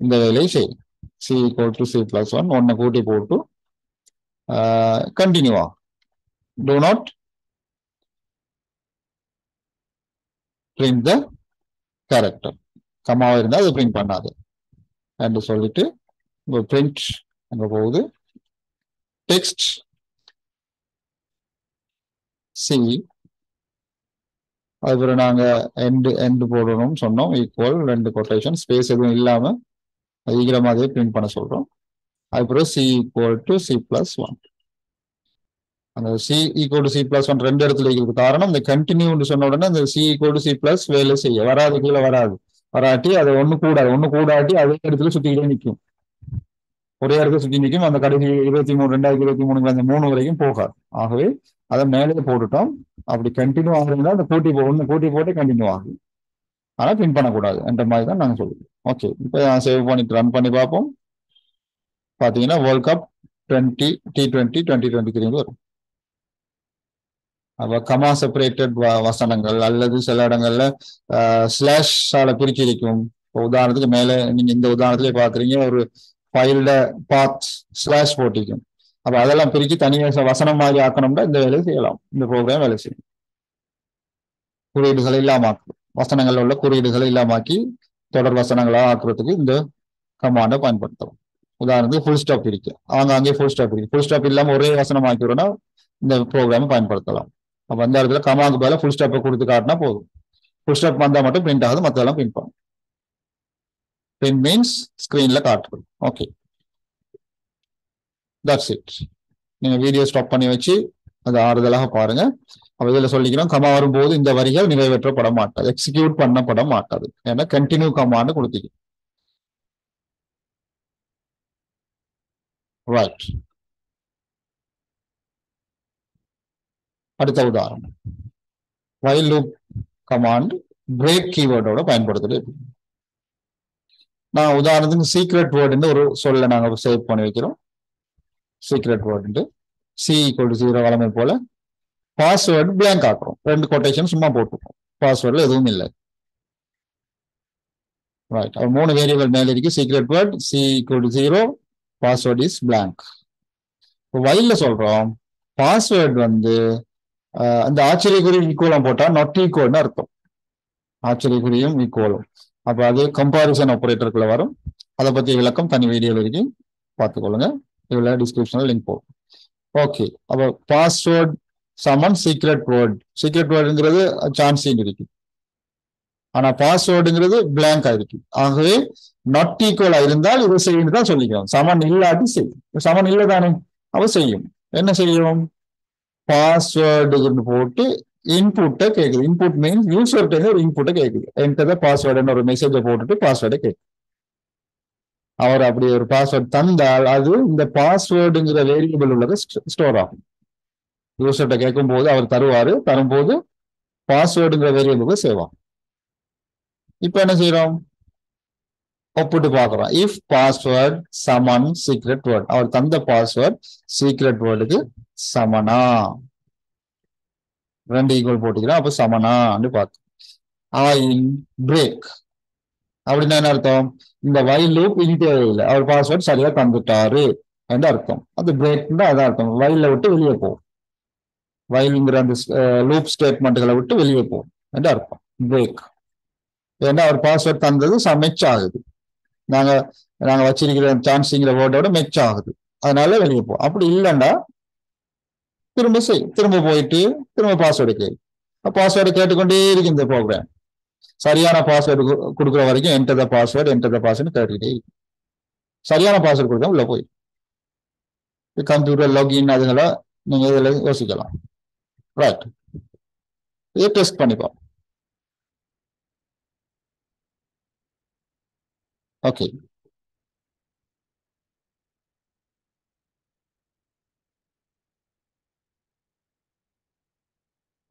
இந்த வேலையை செய்யும். C equal to C plus 1 ஒன்னை கூட்டி போட்டு கண்டினியூ ஆகும். Do not print the character. கமாவா இருந்தால் அது பிரிண்ட் பண்ணாது என்று சொல்லிட்டு பிரிண்ட் அங்க போகுது. டெக்ஸ்ட் C அதுக்கப்புறம் நாங்க எண்டு போடணும்னு சொன்னோம். ஈக்குவல் ரெண்டு கொட்டேஷன் ஸ்பேஸ் எதுவும் இல்லாம அதிக மாதிரி பிரிண்ட் பண்ண சொல்றோம். அதுக்கப்புறம் C equal to C plus 1. அந்த C equal to C plus 1 ரெண்டு இடத்துல இருக்கிறது காரணம் இந்த கண்டினியூன்னு சொன்ன உடனே அந்த C equal to C plus வேலை செய்ய வராது, கீழே வராது. வராட்டி அதை ஒண்ணு கூடாட்டி அதே இடத்துல சுத்திக்கிட்டே நிற்கும், ஒரே இடத்துல சுத்தி நிற்கும். அந்த கடைசி 23 2023 அந்த 3 வரைக்கும் போகாது. ஆகவே அதை மேலே போட்டுட்டோம். அப்படி கண்டினியூ ஆகுதுன்னா அந்த கூட்டி போட்டு கண்டினியூ ஆகுது, ஆனா பின் பண்ணக்கூடாது என்ற மாதிரி தான் நாங்கள் சொல்லுவோம். ஓகே, இப்போ நான் சேவ் பண்ணிட்டு ரன் பண்ணி பார்ப்போம். பார்த்தீங்கன்னா வேர்ல்ட் கப் 2023 வரும். அப்போ கமா செப்பரேட்டட் வசனங்கள் அல்லது சில இடங்கள்ல ஸ்லாஷால பிரிச்சிருக்கும். இப்போ உதாரணத்துக்கு மேலே நீங்க இந்த உதாரணத்திலே பார்க்குறீங்க, ஒரு ஃபைல்ட பாத் ஸ்லாஷ் போட்டிருக்கும். அப்போ அதெல்லாம் பிரித்து தனியாக வசனம் மாதிரி ஆக்கணும்னா இந்த வேலையை செய்யலாம். இந்த ப்ரோக்ராம் வேலை செய்யும். குறியீடுகளை இல்லாமக்கும், வசனங்கள் உள்ள குறியீடுகளை இல்லாமக்கி தொடர் வசனங்களாக ஆக்குறதுக்கு இந்த கமாண்டை பயன்படுத்தலாம். உதாரணத்துக்கு ஃபுல் ஸ்டாப் இருக்கு, ஆங்காங்கே ஃபுல் ஸ்டாப் இருக்கு. ஃபுல் ஸ்டாப் இல்லாமல் ஒரே வசனம் ஆக்கிறோன்னா இந்த ப்ரோக்ராமை பயன்படுத்தலாம். அப்போ அந்த இடத்துல கமாவுக்கு பதிலாக ஃபுல் ஸ்டாப்பை கொடுத்து காட்டினா போதும். ஃபுல் ஸ்டாப் வந்தால் மட்டும் பிரிண்ட் ஆகுது, மற்றெல்லாம் பிரிண்ட் பண்ணும். பிரிண்ட் மீன்ஸ் ஸ்க்ரீனில் காட்டுறது. Okay, that's it. நீங்கள் வீடியோ ஸ்டாப் பண்ணி வச்சு அது ஆறுதலாக பாருங்க. அப்போ இதில் சொல்லிக்கிறோம், கமா வரும்போது இந்த வரிகள் நிறைவேற்றப்பட மாட்டாது, எக்ஸிக்யூட் பண்ணப்பட மாட்டாது. ஏன்னா கண்டினியூ கமான்னு கொடுத்துக்கணும். ரைட், அடுத்த உதாரணம். while loop கமாண்ட் பிரேக் கீவேர்டோட பயன்படுத்துறது. நான் உதாரணத்துக்கு சீக்ரெட் வேர்டுன்னு ஒரு சொல்ல நாங்கள் சேவ் பண்ணி வைக்கிறோம். Secret word C equal to 0 வளமை போல பாஸ்வேர்டு பிளாங்க் ஆக்குறோம். ரெண்டு கொட்டேஷன் சும்மா போட்டுருக்கோம், பாஸ்வேர்டில் எதுவும் இல்லை. ரைட், 3 வேரியபிள் மேலே இருக்கு. Secret word C equal to 0 password is blank. வைல்ல சொல்றோம் பாஸ்வேர்டு அந்த ஆச்சரியக்குரிய ஈக்குவலும் போட்டால் நாட் ஈக்குவல்னு அர்த்தம். ஆச்சரியக்குரியும் ஈக்குவலும், அப்போ அது கம்பாரிசன் ஆப்ரேட்டருக்குள்ள வரும். அதை பற்றி விளக்கம் தனி வீடியோவில் இருக்கு, பார்த்துக்கொள்ளுங்க. இவ்வளவு டிஸ்கிரிப்ஷன்ல லிங்க் போகும். ஓகே, அப்போ பாஸ்வேர்டு சமன் சீக்ரெட் வேர்டு. சீக்ரெட் வேர்டுங்கிறது சான்ஸ் இருக்கு, ஆனா பாஸ்வேர்டுங்கிறது பிளாங்க் ஆயிருக்கு. ஆகவே நாட் ஈக்குவலா இருந்தால் இதை செய்யும் தான் சொல்லிக்கிறோம். சமன் இல்லாட்டி செய்யும், சமன் இல்லை தானே, அவ செய்யும். என்ன செய்யும்? பாஸ்வேர்டுன்னு போட்டு இன்புட்டை கேட்குது. இன்புட் மீன்ஸ் யூசர் ஒரு இன்புட்டை கேட்குது. என்கிட்ட பாஸ்வேர்டுன்னு ஒரு மெசேஜை போட்டுட்டு பாஸ்வேர்டை கேட்குது. அவர் அப்படி ஒரு பாஸ்வேர்ட் தந்தால் அது இந்த பாஸ்வேர்டுங்கிற வேரியபிள் உள்ளதை ஸ்டோர் ஆகும். யூசர்கிட்ட கேட்கும் போது அவர் தருவார், தரும்போது பாஸ்வேர்டுங்கிற வேரியபிளுக்கு சேவாகும். இப்போ என்ன செய்யறோம், ஒப்பிட்டு பார்க்குறோம். இஃப் பாஸ்வேர்ட் சமன் சீக்ரெட் வேர்ட், அவர் தந்த பாஸ்வேர்ட் சீக்ரெட் வேர்டுக்கு சமனா, ரெண்டு ஈக்குவல் போட்டுக்கிறோம், அப்போ சமனான்னு பார்க்கும். ஆயின் பிரேக் அப்படின்னா என்ன அர்த்தம், இந்த வைல் லூப் இன்டர்வியூல அவர் பாஸ்வேர்ட் சரியா தந்துட்டாரு என்று அர்த்தம். அது பிரேக்னா அதான் அர்த்தம், வைல விட்டு வெளியே போகும், வைல்ங்கிற அந்த லூப் ஸ்டேட்மெண்ட்களை விட்டு வெளியே போகும் என்று அர்த்தம் பிரேக். ஏன்னா அவர் பாஸ்வேர்ட் தந்தது மெச் ஆகுது, நாங்க வச்சிருக்கிற சான்ஸ்ங்கிற வேர்டோட மெச் ஆகுது, அதனால வெளியே போகும். அப்படி இல்லைன்னா திரும்ப போயிட்டு திரும்ப பாஸ்வேர்டு கேட்கு, பாஸ்வேர்டு கேட்டுக்கொண்டே இருக்கு இந்த ப்ரோக்ராம். சரியான பாஸ்வேர்டு கொடுக்குற வரைக்கும் என்டர் த பாஸ்வேர்டு கேட்டுக்கிட்டே இருக்கும். சரியான பாஸ்வேர்டு கொடுத்தா உள்ள போய் கம்ப்யூட்டர் லாகின் அதுங்களாம் நீங்க இதுல யோசிக்கலாம். ரைட், இதை டெஸ்ட் பண்ணிப்போம். Okay,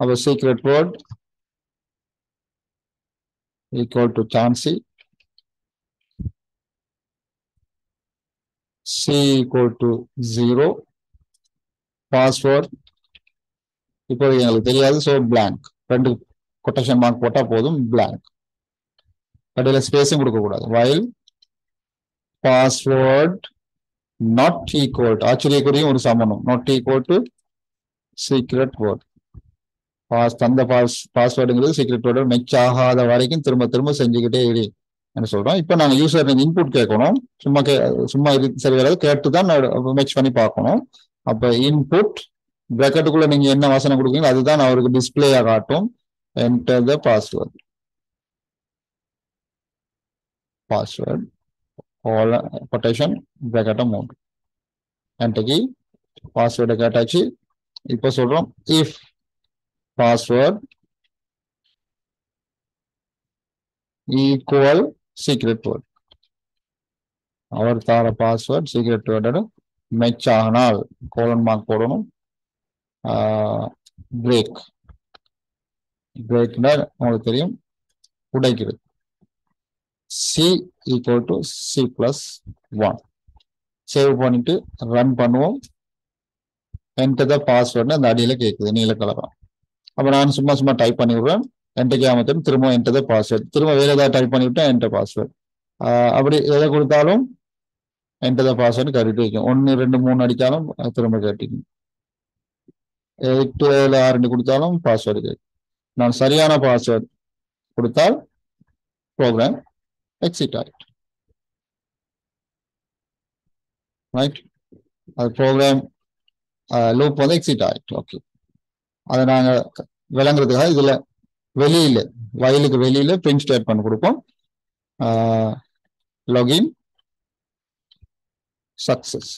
our secret word equal to Chansey, C equal to 0, password இப்போது எங்களுக்கு தெரியாது, ஸோ பிளாங்க், ரெண்டு கொட்டேஷன் மார்க் போட்டால் போதும், பிளாங்க், இடையில ஸ்பேஸும் கொடுக்கக்கூடாது. While password not equal to, ஆச்சரியக்குரிய ஒரு சமணம், not equal to secret word, தந்த பாஸ்வேர்டுங்கிறது சீக்ரெட் வேர்டு மெச் ஆகாத வரைக்கும் திரும்ப செஞ்சுக்கிட்டே இரு என்று சொல்றோம். இப்போ நாங்கள் யூசர் இன்புட் கேட்கணும், சும்மா சரி வராது, கேட்டு தான் மெச் பண்ணி பார்க்கணும். அப்போ இன்புட் பிராக்கெட்டுக்குள்ள நீங்க என்ன வாசனை கொடுக்குறீங்க அதுதான் அவருக்கு டிஸ்பிளேயா காட்டும். Enter the password, password quotation பிராக்கெட்டை மூடு, என்டர்கி, பாஸ்வேர்டை கேட்டாச்சு. இப்போ சொல்றோம் if password equal secret word, அவர் தார பாஸ்வேர்ட் சீக்ரெட் வேர்டோட மெச் ஆனால் கோலன் மார்க் போடணும். பிரேக், பிரேக்னா உங்களுக்கு தெரியும் உடைக்கிறது, C equal to C plus 1. Save பண்ணிட்டு ரன் பண்ணுவோம். என்டர் த பாஸ்வேர்ட்னு அந்த அடியில் கேட்குது நீல கலராக. அப்போ நான் சும்மா டைப் பண்ணிவிடுவேன், என்டர்க்கு ஆமத்தும் திரும்ப என்டர் தான் பாஸ்வேர்ட், திரும்ப வேறு ஏதாவது டைப் பண்ணிவிட்டேன் என்டர் பாஸ்வேர்ட், அப்படி எதை கொடுத்தாலும் என்டர் தான் பாஸ்வேர்டு கேட்டுட்டு வைக்கும். 1 2 3 அடித்தாலும் திரும்ப கேட்டுக்கும், 8 7 6 கொடுத்தாலும் பாஸ்வேர்டு கேட்கும். நான் சரியான பாஸ்வேர்ட் கொடுத்தால் ப்ரோக்ராம் எக்ஸிட் ஆகிட்டு ரைட், அது ப்ரோக்ராம் லூப் வந்து எக்ஸிட் ஆகிட்டு. ஓகே, அதை நாங்கள் விளங்குறதுக்காக இதில் வெளியில் வயலுக்கு வெளியில் பிரிண்ட் ஸ்டேட்மெண்ட் கொடுப்போம். லாகின் சக்சஸ்,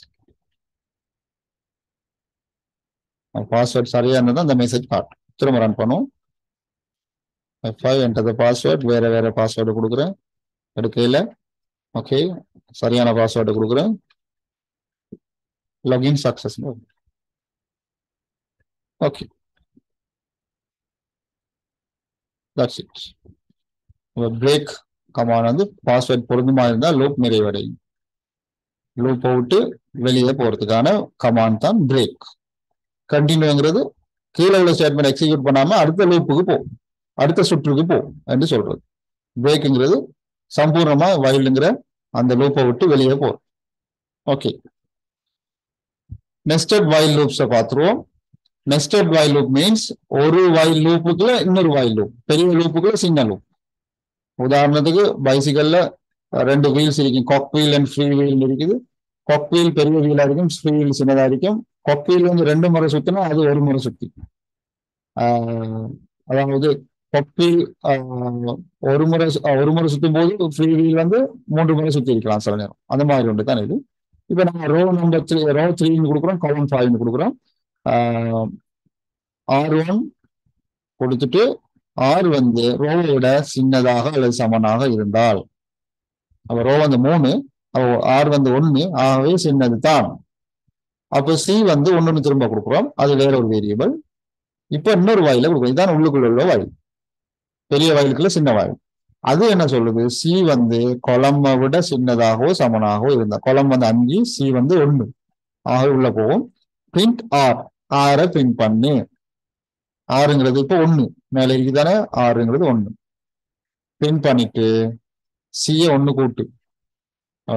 பாஸ்வேர்ட் சரியாக இருந்தால் அந்த மெசேஜ் காட்டும். திரும்ப ரன் பண்ணுவோம். F5 என்டர் த பாஸ்வேர்ட், வேறு பாஸ்வேர்டு கொடுக்குறேன், எடுக்கையில் ஓகே சரியான பாஸ்வேர்டு கொடுக்குறேன். Login success, okay that's it. break command வந்து பாஸ்வேர்ட் பொருந்துமா இருந்தால் லூப் நிறைவடையும். லூப்பை விட்டு வெளியே போகிறதுக்கான கமாண்ட் தான் பிரேக். கண்டினியூங்கிறது கீழே உள்ள ஸ்டேட்மெண்ட் எக்ஸிக்யூட் பண்ணாமல் அடுத்த லூப்புக்கு போ, அடுத்த சுற்றுக்கு போ என்று சொல்கிறது. பிரேக்குங்கிறது சம்பூர்ணமாக வயலுங்கிற அந்த லூப்பை விட்டு வெளியே போகும். ஓகே, நெஸ்டட் வைல் லூப்ஸை பார்த்துருவோம். நெஸ்டட் வைல் லூப் மீன்ஸ் ஒரு வைல் லூப்புக்குள்ள இன்னொரு வைல் லூப், பெரிய லூப்புக்குள்ள சின்ன லூப். உதாரணத்துக்கு பைசிக்கல்ல 2 வீல்ஸ் இருக்கும், cog wheel and free wheel இருக்குது. காக் வீல் பெரிய வீலா இருக்கும், ஃப்ரீ வீல் சின்னதா இருக்கும். காக் வீல் வந்து 2 முறை சுத்தினா அது 1 முறை சுத்தி, அதாவது காக் வீல் ஒரு முறை சுத்தும் போது ஃப்ரீ வீல் வந்து 3 முறை சுத்தி இருக்கலாம் சில நேரம், அந்த மாதிரி ஒன்று தான் இது. இப்போ நம்ம ரோ 3 கொடுக்குறோம், காலம் 5 கொடுக்குறோம். R1 கொடுத்துட்டு R வந்து ரோவோட சின்னதாக அல்லது சமனாக இருந்தால், அப்போ ரோ வந்து 3, R வந்து 1, ஆகவே சின்னது தான். அப்போ C வந்து 1ன்னு திரும்ப கொடுக்குறோம், அது வேற ஒரு வேரியபிள். இப்போ இன்னொரு வாயில கொடுக்கும், இதுதான் உள்ளுக்குள்ள உள்ள வாயில், பெரிய வாயிலுக்குள்ள சின்ன வாயில். அது என்ன சொல்லுது, C வந்து கொலம்பை விட சின்னதாகவோ சமனாகவோ இருந்தா, கொலம் வந்து 5, C வந்து 1, ஆகவே உள்ள போகும். பிரிண்ட் ஆர், ஆரை பிரிண்ட் பண்ணு. ஆறுங்கிறது இப்போ 1, மேலே இருக்குதானே, ஆறுங்கிறது 1. பிரிண்ட் பண்ணிட்டு சியை 1 கூட்டு,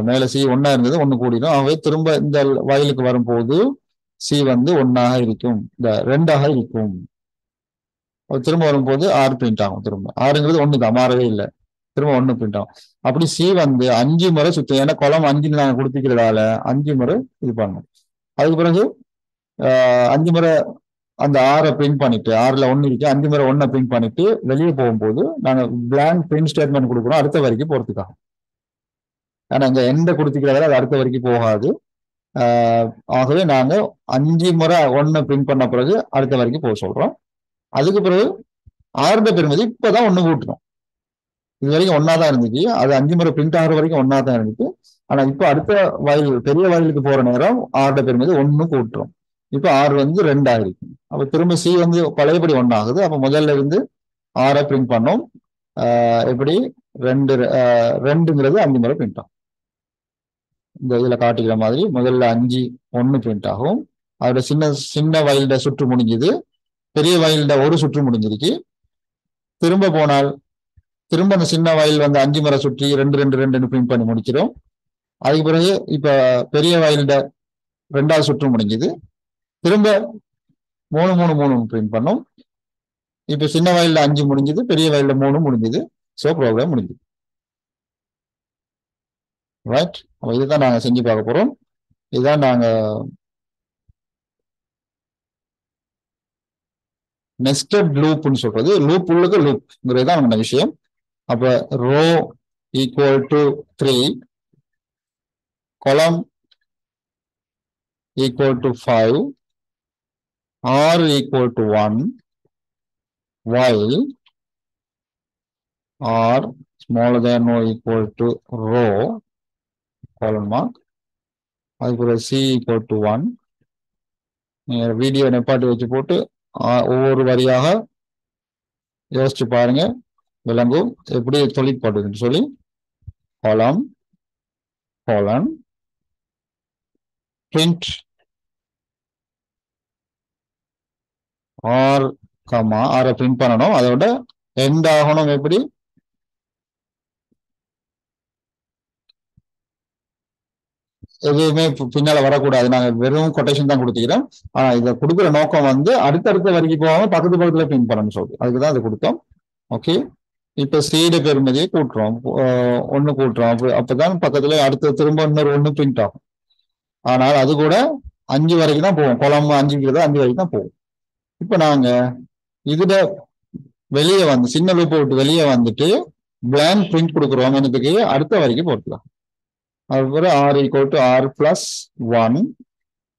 மேல சி 1 இருந்தது 1 கூடிடும், ஆகவே திரும்ப இந்த வயலுக்கு வரும்போது சி வந்து 1ஆக இருக்கும், இந்த 2ஆக இருக்கும். திரும்ப வரும்போது 6 பிரிண்ட் ஆகும், திரும்ப 6ங்கிறது 1 தான், மாறவே இல்லை, திரும்ப 1 பிரிண்ட் ஆகும். அப்படி சி வந்து 5 முறை சுத்தம், ஏன்னா குளம் 5ன்னு நாங்கள் கொடுத்துக்கிறதால 5 முறை இது பண்ணணும். அதுக்கு பிறகு 5 முறை அந்த 6ஐ பிரிண்ட் பண்ணிட்டு, 6ல 1 இருக்கு, 5 முறை 1ஐ பிரிண்ட் பண்ணிட்டு வெளியே போகும்போது நாங்கள் பிளாங்க் பிரிண்ட் ஸ்டேட்மெண்ட் கொடுக்குறோம், அடுத்த வரைக்கும் போகிறதுக்காகும். ஆனா அங்க எந்த கொடுத்துக்கிறதால அது அடுத்த வரைக்கும் போகாது. ஆகவே நாங்க 5 முறை 1 பிரிண்ட் பண்ண பிறகு அடுத்த வரைக்கும் போக சொல்றோம். அதுக்கு பிறகு 6 பெறுமதி இப்பதான் 1 கூட்டணும், இது வரைக்கும் 1 தான் இருந்துச்சு, அது 5 முறை பிரிண்ட் ஆகிற வரைக்கும் 1 தான் இருந்துச்சு. ஆனா இப்ப அடுத்த வயல் பெரிய வயலுக்கு போற நேரம் 6 பெறுமதி 1 கூட்டுறோம், இப்ப 6 வந்து 2 ஆயிருக்கு. அப்ப திரும்ப சி வந்து பழையபடி 1 ஆகுது. அப்ப முதல்ல இருந்து 6 பிரிண்ட் பண்ணோம், எப்படி 2ங்கிறது 5 முறை பிரிண்ட் ஆகும், இந்த இதுல காட்டிக்கிற மாதிரி முதல்ல 5 1 பிரிண்ட் ஆகும். அதோட சின்ன வயல்ட சுற்று முடிஞ்சது, பெரிய வயல்ட ஒரு சுற்று முடிஞ்சிருக்கு. திரும்ப போனால் திரும்ப அந்த சின்ன வயல் வந்து 5 முறை சுற்றி 2 2 2 பிரிண்ட் பண்ணி முடிக்கிறோம். அதுக்கு பிறகு இப்ப பெரிய வயல்ட 2வது சுற்று முடிஞ்சது, திரும்ப 3 3 3 பிரிண்ட் பண்ணோம். இப்ப சின்ன வயல்ல 5 முடிஞ்சது, பெரிய வயல்ல 3 முடிஞ்சது. ஸோ ப்ரோக்ராம் முடிஞ்சது, ரைட். அப்போ இதுதான் நாங்கள் செஞ்சு பார்க்க போகிறோம். இதுதான் நாங்கள் நெஸ்டட் லூப்னு சொல்றது, லூப் உள்ளுக்கு லூப்ங்கிறது தான் நம்ம விஷயம். அப்போ row equal to 3, column equal to 5, R equal to 1, while R smaller than or equal to row colon mark, அதுக்கு C equal to 1. வீடியோ நெப்பாட்டி வச்சு போட்டு ஒவ்வொரு வரியாக யோசிச்சு பாருங்க, விளங்கும் எப்படி தொழிற்படுதுன்னு சொல்லி. column colon print R comma R print பண்ணணும், அதோட எண்ட் ஆகணும். எப்படி எதுவுமே பின்னால வரக்கூடாது, நாங்க வெறும் கொட்டேஷன் தான் கொடுத்துக்கிறோம். ஆனா இதை கொடுக்குற நோக்கம் வந்து அடுத்தடுத்த வரைக்கும் போகாம பக்கத்து பக்கத்துல பிரிண்ட் பண்ணணும் சொல்லுது, அதுக்குதான் அது கொடுத்தோம். ஓகே, இப்ப சீடு பெறுமதியை கூட்டுறோம், 1 கூட்டுறோம். அப்பதான் பக்கத்துல அடுத்த திரும்ப இன்னொரு 1 பிரிண்ட் ஆகும். ஆனால் அது கூட 5 வரைக்கும் தான் போகும், குளம் 5ங்கிறது 5 வரைக்கும் தான் போகும். இப்ப நாங்க இதுல வெளியே வந்து சின்ன லூப்பை விட்டு வெளியே வந்துட்டு பிளாங்க் பிரிண்ட் கொடுக்குறோம், எனக்கு அடுத்த வரைக்கும் போட்டுக்கலாம். அதுக்கப்புறம் R equal to R plus 1,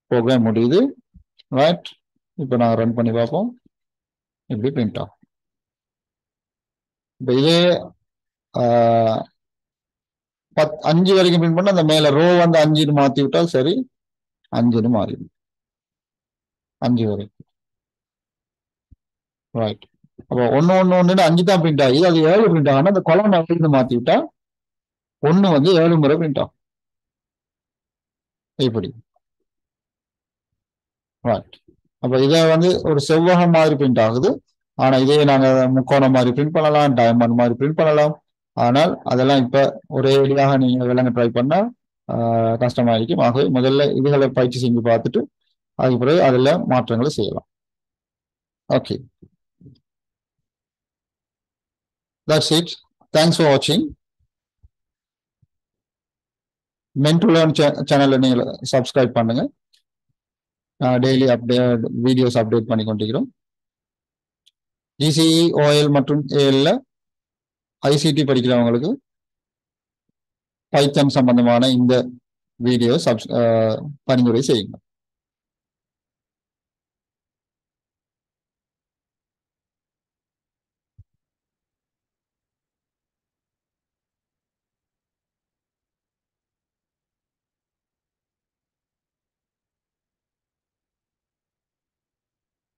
program முடியுது, ரைட். இப்போ நான் ரன் பண்ணி பார்ப்போம், இப்படி பிரிண்ட் ஆகும். இப்போ இதே 5 வரைக்கும் பிரிண்ட் பண்ண, அந்த மேலே ரோ வந்து 5ன்னு மாற்றி விட்டால் சரி, 5ன்னு மாறிடும் 5 வரைக்கும், ரைட். அப்போ 1 1 1 5 தான் பிரிண்ட் ஆகுது, அது 7 பிரிண்ட் ஆகும். அந்த கொலம் அப்படின்னு மாற்றி விட்டா 1 வந்து 7 முறை பிரிண்ட் ஆகும், இப்படி, ரைட். அப்போ இதை வந்து ஒரு செவ்வகம் மாதிரி பிரிண்ட் ஆகுது. ஆனால் இதே நாங்கள் முக்கோணம் மாதிரி பிரிண்ட் பண்ணலாம், டைமண்ட் மாதிரி பிரிண்ட் பண்ணலாம். ஆனால் அதெல்லாம் இப்போ ஒரே எளியாக நீங்கள் விளங்க ட்ரை பண்ணால் கஷ்டமாக இருக்கும். ஆகவே முதல்ல இதுகளை பயிற்சி செஞ்சு பார்த்துட்டு அதுக்கு பிறகு அதில் மாற்றங்களை செய்யலாம். Okay, that's it. Thanks for watching. MeantToLearn channel நீங்க subscribe பண்ணுங்க, daily update videos update பண்ணிக்கொண்டிருக்கிறோம். GCE OL மற்றும் AL ICT படிக்கிறவங்களுக்கு Python சம்பந்தமான இந்த வீடியோ பரிந்துரை செய்யுங்க.